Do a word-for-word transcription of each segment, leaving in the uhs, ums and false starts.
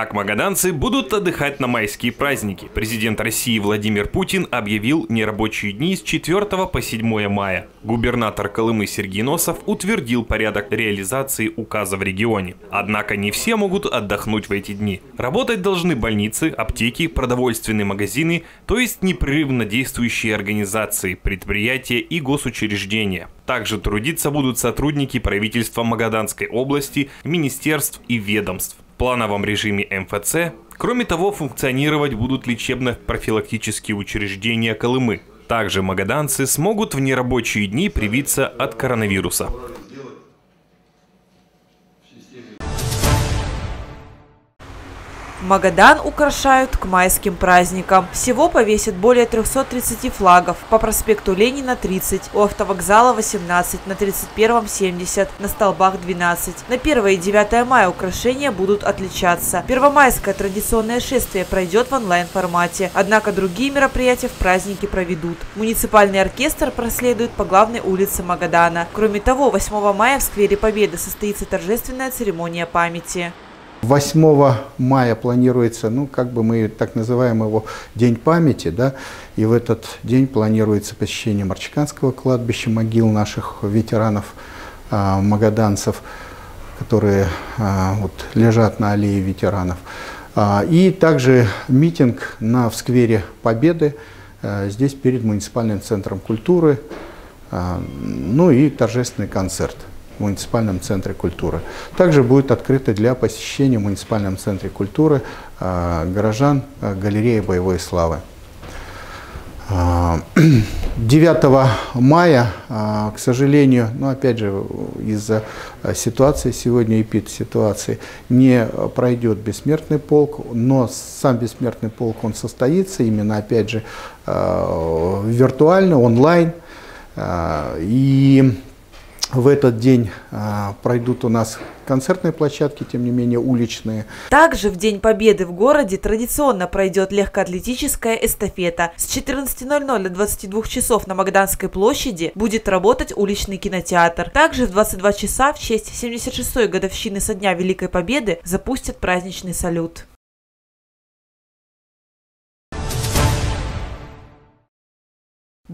Как магаданцы будут отдыхать на майские праздники? Президент России Владимир Путин объявил нерабочие дни с четвёртого по седьмое мая. Губернатор Колымы Сергей Носов утвердил порядок реализации указа в регионе. Однако не все могут отдохнуть в эти дни. Работать должны больницы, аптеки, продовольственные магазины, то есть непрерывно действующие организации, предприятия и госучреждения. Также трудиться будут сотрудники правительства Магаданской области, министерств и ведомств. В плановом режиме МФЦ, кроме того, функционировать будут лечебно-профилактические учреждения Колымы. Также магаданцы смогут в нерабочие дни привиться от коронавируса. Магадан украшают к майским праздникам. Всего повесят более трёхсот тридцати флагов. По проспекту Ленина тридцать, у автовокзала восемнадцать, на тридцать первом семьдесят, на столбах двенадцать. На первое и девятое мая украшения будут отличаться. Первомайское традиционное шествие пройдет в онлайн-формате. Однако другие мероприятия в празднике проведут. Муниципальный оркестр проследует по главной улице Магадана. Кроме того, восьмого мая в сквере Победы состоится торжественная церемония памяти. восьмого мая планируется, ну, как бы мы так называем его, День памяти, да, и в этот день планируется посещение Марчиканского кладбища, могил наших ветеранов, э, магаданцев, которые э, вот, лежат на аллее ветеранов. А, и также митинг на, в сквере Победы, э, здесь перед муниципальным центром культуры, э, ну и торжественный концерт в муниципальном центре культуры. Также будет открыто для посещения в муниципальном центре культуры э, горожан э, галереи боевой славы. Э, девятого мая, э, к сожалению, ну, опять же, из-за ситуации сегодня, эпид-ситуации, не пройдет бессмертный полк, но сам бессмертный полк, он состоится именно, опять же, э, виртуально, онлайн. Э, и В этот день а, пройдут у нас концертные площадки, тем не менее уличные. Также в День Победы в городе традиционно пройдет легкоатлетическая эстафета. С четырнадцати ноль-ноль до двадцати двух часов на Магаданской площади будет работать уличный кинотеатр. Также в двадцать два часа в честь семьдесят шестой годовщины со дня Великой Победы запустят праздничный салют.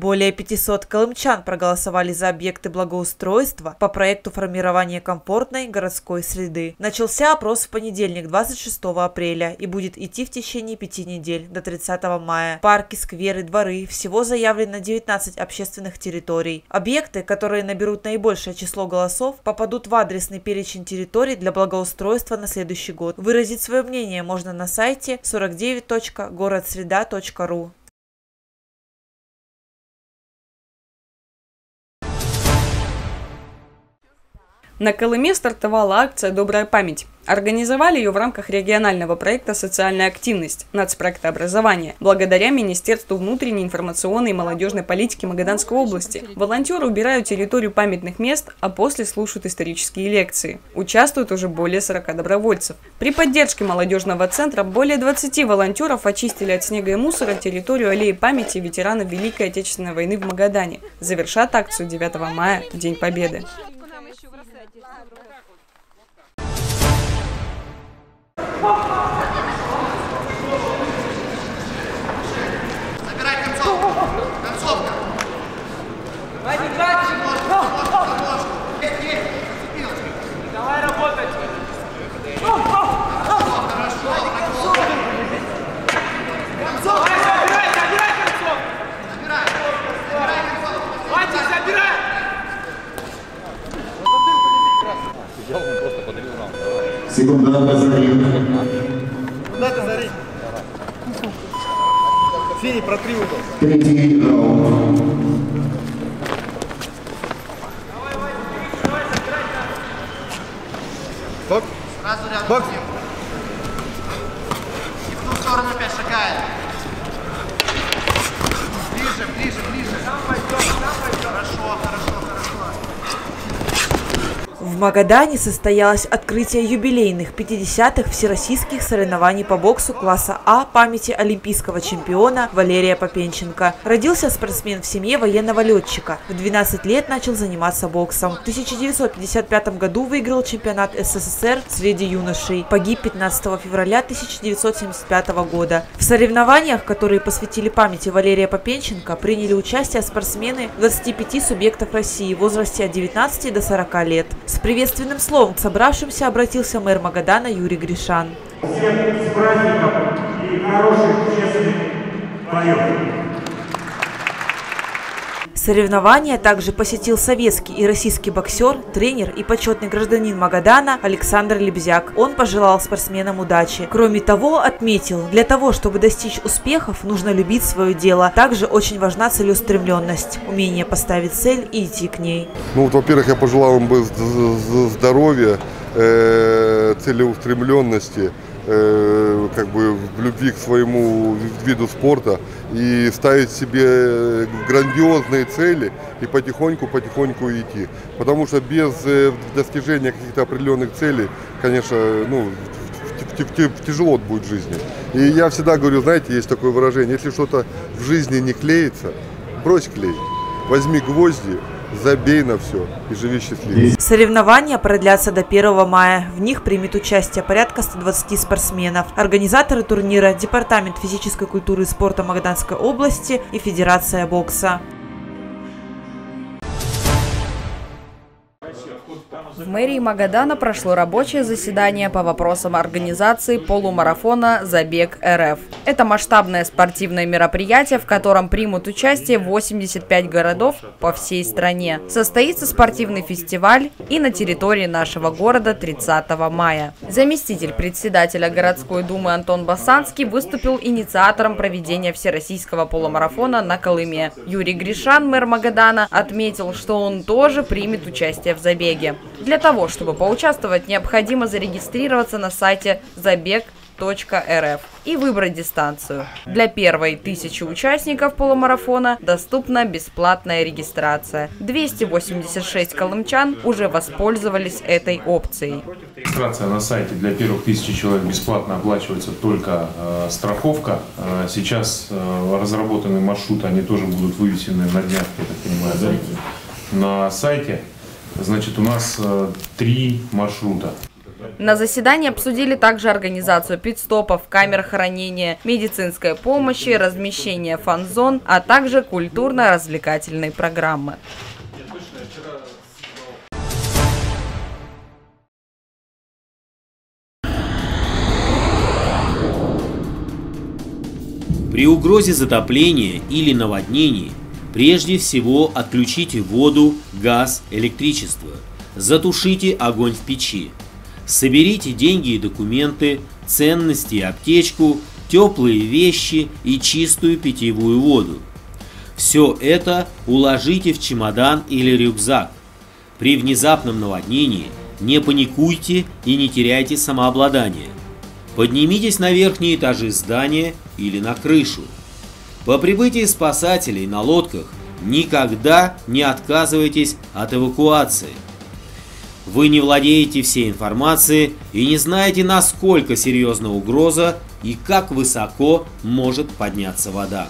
Более пятисот колымчан проголосовали за объекты благоустройства по проекту формирования комфортной городской среды. Начался опрос в понедельник, двадцать шестого апреля, и будет идти в течение пяти недель, до тридцатого мая. Парки, скверы, дворы. Всего заявлено девятнадцать общественных территорий. Объекты, которые наберут наибольшее число голосов, попадут в адресный перечень территорий для благоустройства на следующий год. Выразить свое мнение можно на сайте сорок девять точка городсреда точка ру. На Колыме стартовала акция «Добрая память». Организовали ее в рамках регионального проекта «Социальная активность» нацпроекта образования, благодаря Министерству внутренней информационной и молодежной политики Магаданской области. Волонтеры убирают территорию памятных мест, а после слушают исторические лекции. Участвуют уже более сорока добровольцев. При поддержке молодежного центра более двадцати волонтеров очистили от снега и мусора территорию аллеи памяти ветеранов Великой Отечественной войны в Магадане. Завершат акцию девятого мая, в День Победы. Забирай концовку. Концовка. Давай работать. Секунда, надо залить. Надо залить. Фини, протри угол. Третий раунд. Давай, давай, давай, забирай. Бок. Сразу рядом. Бок. И в ту сторону опять шагает. Ближе, ближе, ближе. Там пойдем, там пойдем. Хорошо, хорошо, хорошо. В Магадане состоялось открытие юбилейных пятидесятых всероссийских соревнований по боксу класса А памяти олимпийского чемпиона Валерия Попенченко. Родился спортсмен в семье военного летчика. В двенадцать лет начал заниматься боксом. В тысяча девятьсот пятьдесят пятом году выиграл чемпионат СССР среди юношей. Погиб пятнадцатого февраля тысяча девятьсот семьдесят пятого года. В соревнованиях, которые посвятили памяти Валерия Попенченко, приняли участие спортсмены двадцати пяти субъектов России в возрасте от девятнадцати до сорока лет. С приветственным словом к собравшимся обратился мэр Магадана Юрий Гришан. Всех с праздником и хороших, честных боев. Соревнования также посетил советский и российский боксер, тренер и почетный гражданин Магадана Александр Лебзяк. Он пожелал спортсменам удачи. Кроме того, отметил, для того, чтобы достичь успехов, нужно любить свое дело. Также очень важна целеустремленность, умение поставить цель и идти к ней. Ну, вот, во-первых, я пожелал им здоровья, целеустремленности, как бы в любви к своему виду спорта и ставить себе грандиозные цели и потихоньку-потихоньку идти. Потому что без достижения каких-то определенных целей, конечно, ну, тяжело будет в жизни. И я всегда говорю, знаете, есть такое выражение, если что-то в жизни не клеится, брось клей, возьми гвозди, забей на все и живи счастливее. Соревнования продлятся до первого мая. В них примет участие порядка ста двадцати спортсменов. Организаторы турнира – Департамент физической культуры и спорта Магаданской области и Федерация бокса. В мэрии Магадана прошло рабочее заседание по вопросам организации полумарафона «Забег РФ». Это масштабное спортивное мероприятие, в котором примут участие восемьдесят пять городов по всей стране. Состоится спортивный фестиваль и на территории нашего города тридцатого мая. Заместитель председателя городской думы Антон Басанский выступил инициатором проведения всероссийского полумарафона на Колыме. Юрий Гришан, мэр Магадана, отметил, что он тоже примет участие в забеге. Для того, чтобы поучаствовать, необходимо зарегистрироваться на сайте забег точка рф и выбрать дистанцию. Для первой тысячи участников полумарафона доступна бесплатная регистрация. двести восемьдесят шесть колымчан уже воспользовались этой опцией. Регистрация на сайте для первых тысячи человек бесплатно, оплачивается только э, страховка. Э, сейчас э, разработанные маршруты, они тоже будут вывесены на днях, я так понимаю, да? На сайте. Значит, у нас э, три маршрута. На заседании обсудили также организацию пит-стопов, камер хранения, медицинской помощи, размещение фан-зон, а также культурно-развлекательные программы. При угрозе затопления или наводнений прежде всего отключите воду, газ, электричество. Затушите огонь в печи. Соберите деньги и документы, ценности и аптечку, теплые вещи и чистую питьевую воду. Все это уложите в чемодан или рюкзак. При внезапном наводнении не паникуйте и не теряйте самообладание. Поднимитесь на верхние этажи здания или на крышу. По прибытии спасателей на лодках никогда не отказывайтесь от эвакуации. Вы не владеете всей информацией и не знаете, насколько серьезна угроза и как высоко может подняться вода.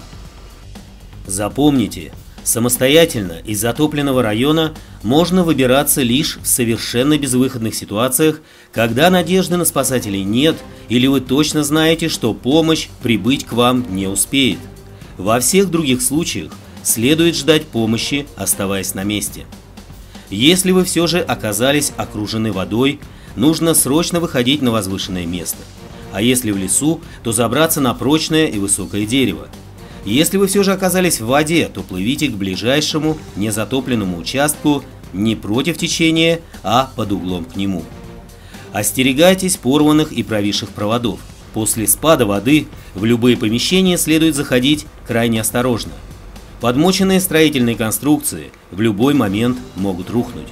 Запомните, самостоятельно из затопленного района можно выбираться лишь в совершенно безвыходных ситуациях, когда надежды на спасателей нет или вы точно знаете, что помощь прибыть к вам не успеет. Во всех других случаях следует ждать помощи, оставаясь на месте. Если вы все же оказались окружены водой, нужно срочно выходить на возвышенное место. А если в лесу, то забраться на прочное и высокое дерево. Если вы все же оказались в воде, то плывите к ближайшему незатопленному участку не против течения, а под углом к нему. Остерегайтесь порванных и провисших проводов. После спада воды в любые помещения следует заходить крайне осторожно. Подмоченные строительные конструкции в любой момент могут рухнуть.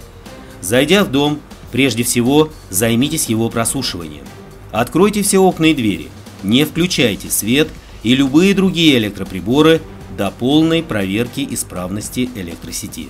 Зайдя в дом, прежде всего займитесь его просушиванием. Откройте все окна и двери, не включайте свет и любые другие электроприборы до полной проверки исправности электросети.